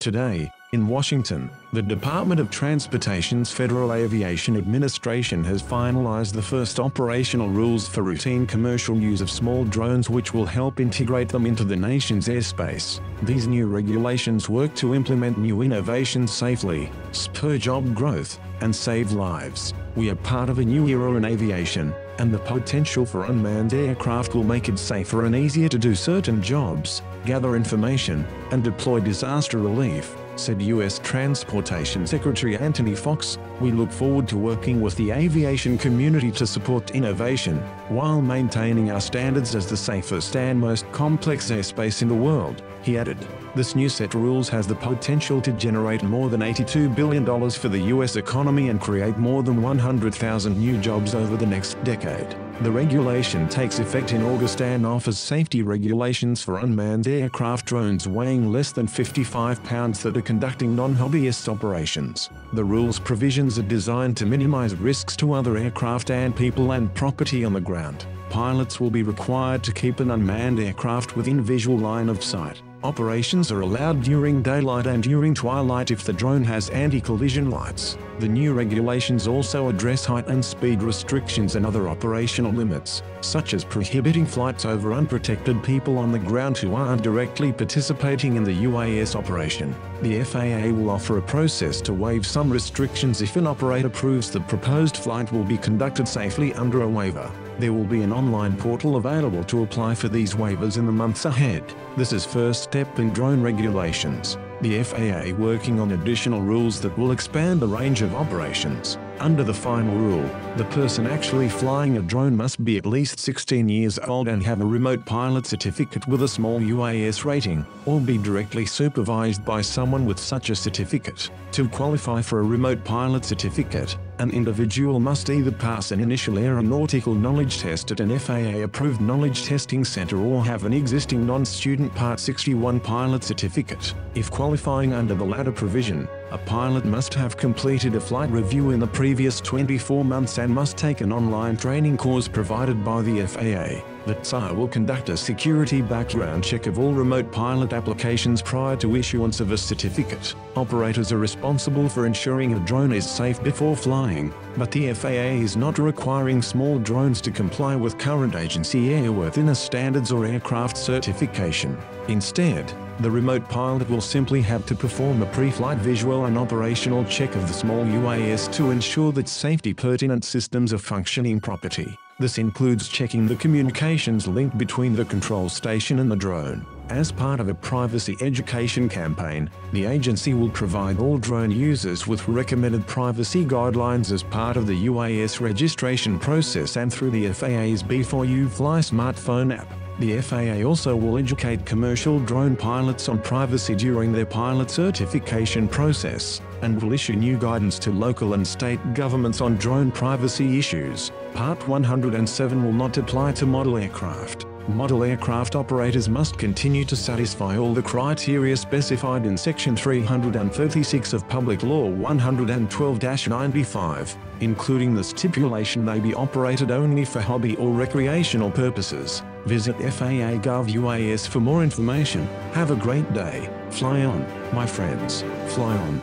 Today, in Washington, the Department of Transportation's Federal Aviation Administration has finalized the first operational rules for routine commercial use of small drones, which will help integrate them into the nation's airspace. These new regulations work to implement new innovations safely, spur job growth, and save lives. We are part of a new era in aviation, and the potential for unmanned aircraft will make it safer and easier to do certain jobs, gather information, and deploy disaster relief, said U.S. Transportation Secretary Anthony Fox. We look forward to working with the aviation community to support innovation, while maintaining our standards as the safest and most complex airspace in the world, he added. This new set of rules has the potential to generate more than $82 billion for the U.S. economy and create more than 100,000 new jobs over the next decade. The regulation takes effect in August and offers safety regulations for unmanned aircraft drones weighing less than 55 pounds that are conducting non-hobbyist operations. The rules provisions are designed to minimize risks to other aircraft and people and property on the ground. Pilots will be required to keep an unmanned aircraft within visual line of sight. Operations are allowed during daylight and during twilight if the drone has anti-collision lights. The new regulations also address height and speed restrictions and other operational limits, such as prohibiting flights over unprotected people on the ground who aren't directly participating in the UAS operation. The FAA will offer a process to waive some restrictions if an operator proves the proposed flight will be conducted safely under a waiver. There will be an online portal available to apply for these waivers in the months ahead. This is first step in drone regulations. The FAA working on additional rules that will expand the range of operations. Under the final rule, the person actually flying a drone must be at least 16 years old and have a remote pilot certificate with a small UAS rating, or be directly supervised by someone with such a certificate. To qualify for a remote pilot certificate, an individual must either pass an initial aeronautical knowledge test at an FAA-approved knowledge testing center or have an existing non-student Part 61 pilot certificate. If qualifying under the latter provision, a pilot must have completed a flight review in the previous 24 months and must take an online training course provided by the FAA. The TSA will conduct a security background check of all remote pilot applications prior to issuance of a certificate. Operators are responsible for ensuring a drone is safe before flying, but the FAA is not requiring small drones to comply with current agency airworthiness standards or aircraft certification. Instead, the remote pilot will simply have to perform a pre-flight visual and operational check of the small UAS to ensure that safety pertinent systems are functioning properly. This includes checking the communications link between the control station and the drone. As part of a privacy education campaign, the agency will provide all drone users with recommended privacy guidelines as part of the UAS registration process and through the FAA's Before You Fly smartphone app. The FAA also will educate commercial drone pilots on privacy during their pilot certification process, and will issue new guidance to local and state governments on drone privacy issues. Part 107 will not apply to model aircraft. Model aircraft operators must continue to satisfy all the criteria specified in Section 336 of Public Law 112-95, including the stipulation they be operated only for hobby or recreational purposes. Visit FAA.gov/UAS for more information. Have a great day. Fly on, my friends. Fly on.